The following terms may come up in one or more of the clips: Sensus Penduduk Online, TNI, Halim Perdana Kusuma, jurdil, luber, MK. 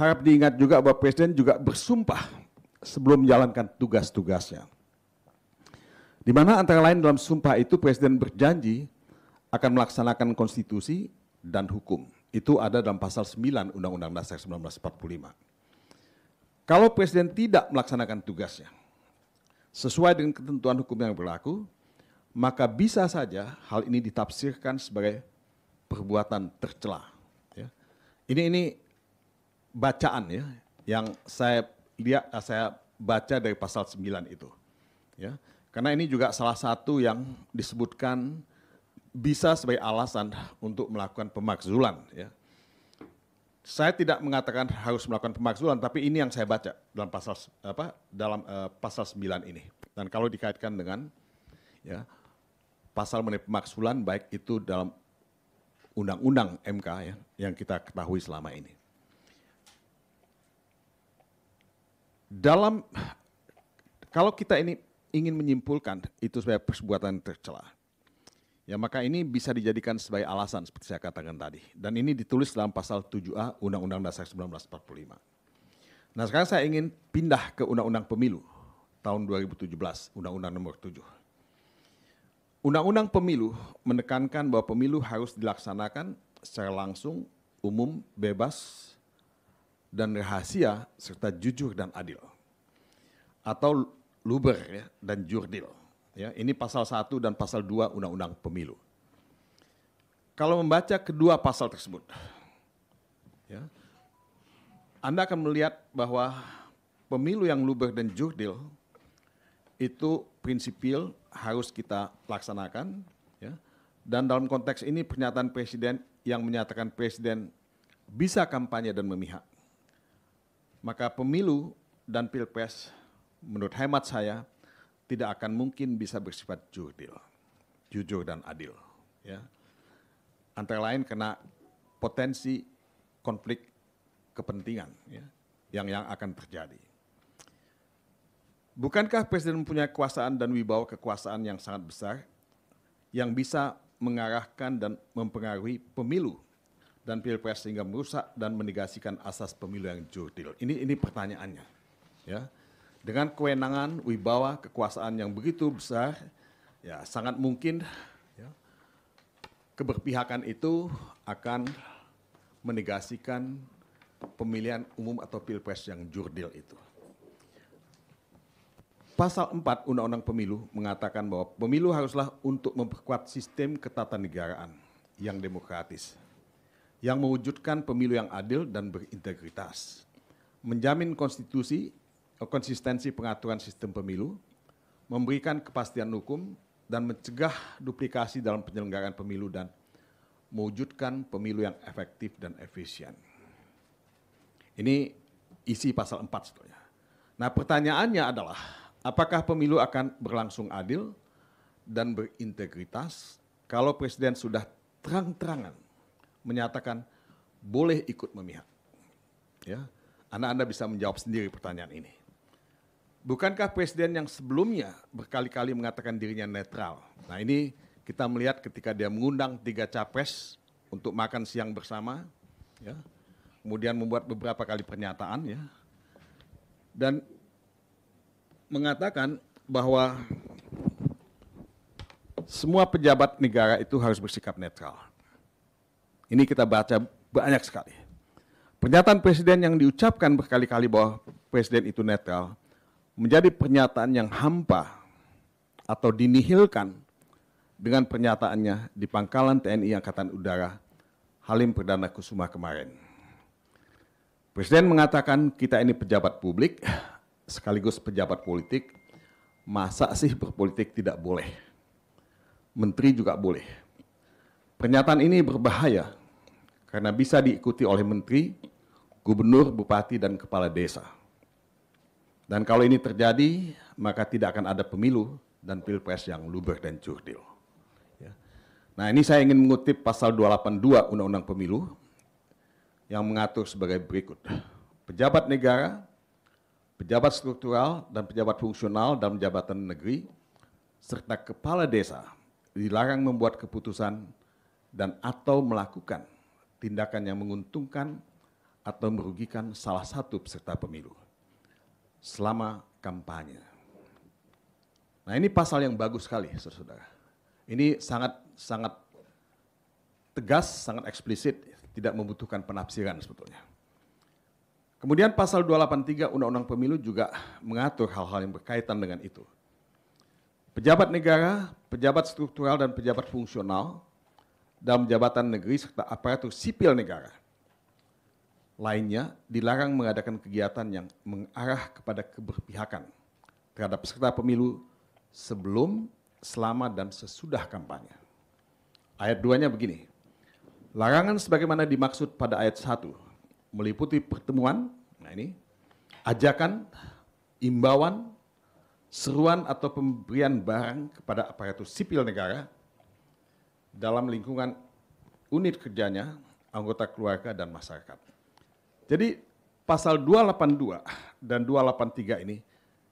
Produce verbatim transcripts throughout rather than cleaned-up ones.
Harap diingat juga bahwa Presiden juga bersumpah sebelum menjalankan tugas-tugasnya. Di mana antara lain dalam sumpah itu Presiden berjanji akan melaksanakan konstitusi dan hukum. Itu ada dalam pasal sembilan Undang-Undang Dasar seribu sembilan ratus empat puluh lima. Kalau Presiden tidak melaksanakan tugasnya sesuai dengan ketentuan hukum yang berlaku, maka bisa saja hal ini ditafsirkan sebagai perbuatan tercela. Ya. Ini ini bacaan ya yang saya lihat, saya baca dari pasal sembilan itu ya, karena ini juga salah satu yang disebutkan bisa sebagai alasan untuk melakukan pemakzulan ya. Saya tidak mengatakan harus melakukan pemakzulan, tapi ini yang saya baca dalam pasal apa dalam uh, pasal sembilan ini, dan kalau dikaitkan dengan ya pasal mengenai pemakzulan baik itu dalam undang-undang M K ya yang kita ketahui selama ini. Dalam kalau kita ini ingin menyimpulkan itu sebagai perbuatan tercela, ya maka ini bisa dijadikan sebagai alasan seperti saya katakan tadi. Dan ini ditulis dalam pasal tujuh A Undang-Undang Dasar seribu sembilan ratus empat puluh lima. Nah sekarang saya ingin pindah ke Undang-Undang Pemilu tahun dua ribu tujuh belas, Undang-Undang nomor tujuh. Undang-Undang Pemilu menekankan bahwa pemilu harus dilaksanakan secara langsung, umum, bebas, dan rahasia serta jujur dan adil atau luber ya, dan jurdil ya, ini pasal satu dan pasal dua Undang-Undang Pemilu. Kalau membaca kedua pasal tersebut ya, Anda akan melihat bahwa pemilu yang luber dan jurdil itu prinsipil harus kita laksanakan ya, dan dalam konteks ini pernyataan Presiden yang menyatakan Presiden bisa kampanye dan memihak. Maka pemilu dan pilpres menurut hemat saya tidak akan mungkin bisa bersifat jurdil, jujur dan adil. Ya. Antara lain karena potensi konflik kepentingan ya, yang, yang akan terjadi. Bukankah Presiden mempunyai kekuasaan dan wibawa kekuasaan yang sangat besar yang bisa mengarahkan dan mempengaruhi pemilu dan pilpres sehingga merusak dan menegasikan asas pemilu yang jurdil? Ini ini pertanyaannya. Ya. Dengan kewenangan, wibawa, kekuasaan yang begitu besar, ya sangat mungkin ya, keberpihakan itu akan menegasikan pemilihan umum atau pilpres yang jurdil itu. Pasal empat Undang-Undang Pemilu mengatakan bahwa pemilu haruslah untuk memperkuat sistem ketatanegaraan yang demokratis, yang mewujudkan pemilu yang adil dan berintegritas, menjamin konstitusi, konsistensi pengaturan sistem pemilu, memberikan kepastian hukum, dan mencegah duplikasi dalam penyelenggaraan pemilu dan mewujudkan pemilu yang efektif dan efisien. Ini isi pasal empat sebetulnya. Nah pertanyaannya adalah, apakah pemilu akan berlangsung adil dan berintegritas kalau Presiden sudah terang-terangan menyatakan boleh ikut memihak? Ya, Anda-anda bisa menjawab sendiri pertanyaan ini. Bukankah Presiden yang sebelumnya berkali-kali mengatakan dirinya netral? Nah ini kita melihat ketika dia mengundang tiga capres untuk makan siang bersama, ya, kemudian membuat beberapa kali pernyataan, ya, dan mengatakan bahwa semua pejabat negara itu harus bersikap netral. Ini kita baca banyak sekali. Pernyataan Presiden yang diucapkan berkali-kali bahwa Presiden itu netral menjadi pernyataan yang hampa atau dinihilkan dengan pernyataannya di pangkalan T N I Angkatan Udara Halim Perdana Kusuma kemarin. Presiden mengatakan kita ini pejabat publik sekaligus pejabat politik, masa sih berpolitik tidak boleh? Menteri juga boleh. Pernyataan ini berbahaya karena bisa diikuti oleh menteri, gubernur, bupati, dan kepala desa. Dan kalau ini terjadi, maka tidak akan ada pemilu dan pilpres yang luber dan jurdil. Ya. Nah ini saya ingin mengutip pasal dua delapan dua Undang-Undang Pemilu yang mengatur sebagai berikut. Pejabat negara, pejabat struktural, dan pejabat fungsional dalam jabatan negeri, serta kepala desa dilarang membuat keputusan dan atau melakukan tindakan yang menguntungkan atau merugikan salah satu peserta pemilu selama kampanye. Nah, ini pasal yang bagus sekali, saudara-saudara. Ini sangat sangat tegas, sangat eksplisit, tidak membutuhkan penafsiran sebetulnya. Kemudian pasal dua ratus delapan puluh tiga Undang-Undang Pemilu juga mengatur hal-hal yang berkaitan dengan itu. Pejabat negara, pejabat struktural dan pejabat fungsional dalam jabatan negeri serta aparatur sipil negara lainnya dilarang mengadakan kegiatan yang mengarah kepada keberpihakan terhadap peserta pemilu sebelum, selama, dan sesudah kampanye. Ayat duanya begini, larangan sebagaimana dimaksud pada ayat satu meliputi pertemuan, nah ini, ajakan, imbauan, seruan atau pemberian barang kepada aparatur sipil negara dalam lingkungan unit kerjanya, anggota keluarga, dan masyarakat. Jadi pasal dua ratus delapan puluh dua dan dua ratus delapan puluh tiga ini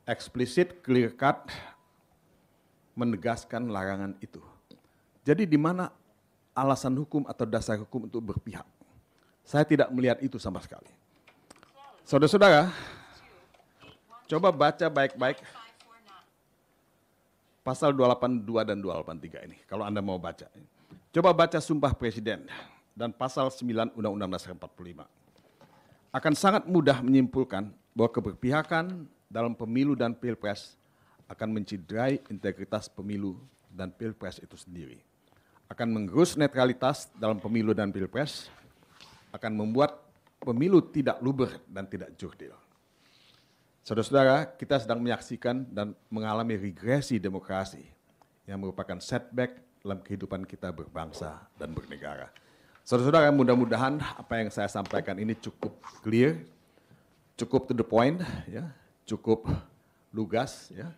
eksplisit, clear cut, menegaskan larangan itu. Jadi di mana alasan hukum atau dasar hukum untuk berpihak? Saya tidak melihat itu sama sekali. Saudara-saudara, coba baca baik-baik pasal dua ratus delapan puluh dua dan dua ratus delapan puluh tiga ini, kalau Anda mau baca. Coba baca Sumpah Presiden dan pasal sembilan Undang-Undang Dasar empat puluh lima. Akan sangat mudah menyimpulkan bahwa keberpihakan dalam pemilu dan pilpres akan menciderai integritas pemilu dan pilpres itu sendiri. Akan menggerus netralitas dalam pemilu dan pilpres, akan membuat pemilu tidak luber dan tidak jurdil. Saudara-saudara, kita sedang menyaksikan dan mengalami regresi demokrasi yang merupakan setback dalam kehidupan kita berbangsa dan bernegara. Saudara-saudara, mudah-mudahan apa yang saya sampaikan ini cukup clear, cukup to the point, ya, cukup lugas, ya,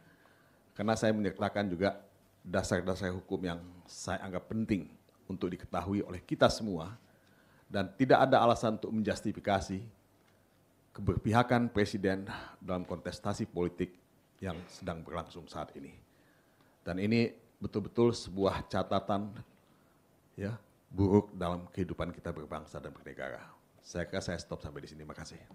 karena saya menyertakan juga dasar-dasar hukum yang saya anggap penting untuk diketahui oleh kita semua dan tidak ada alasan untuk menjustifikasi keberpihakan presiden dalam kontestasi politik yang sedang berlangsung saat ini. Dan ini betul-betul sebuah catatan, ya, buruk dalam kehidupan kita berbangsa dan bernegara. Saya kira saya stop sampai di sini. Terima kasih.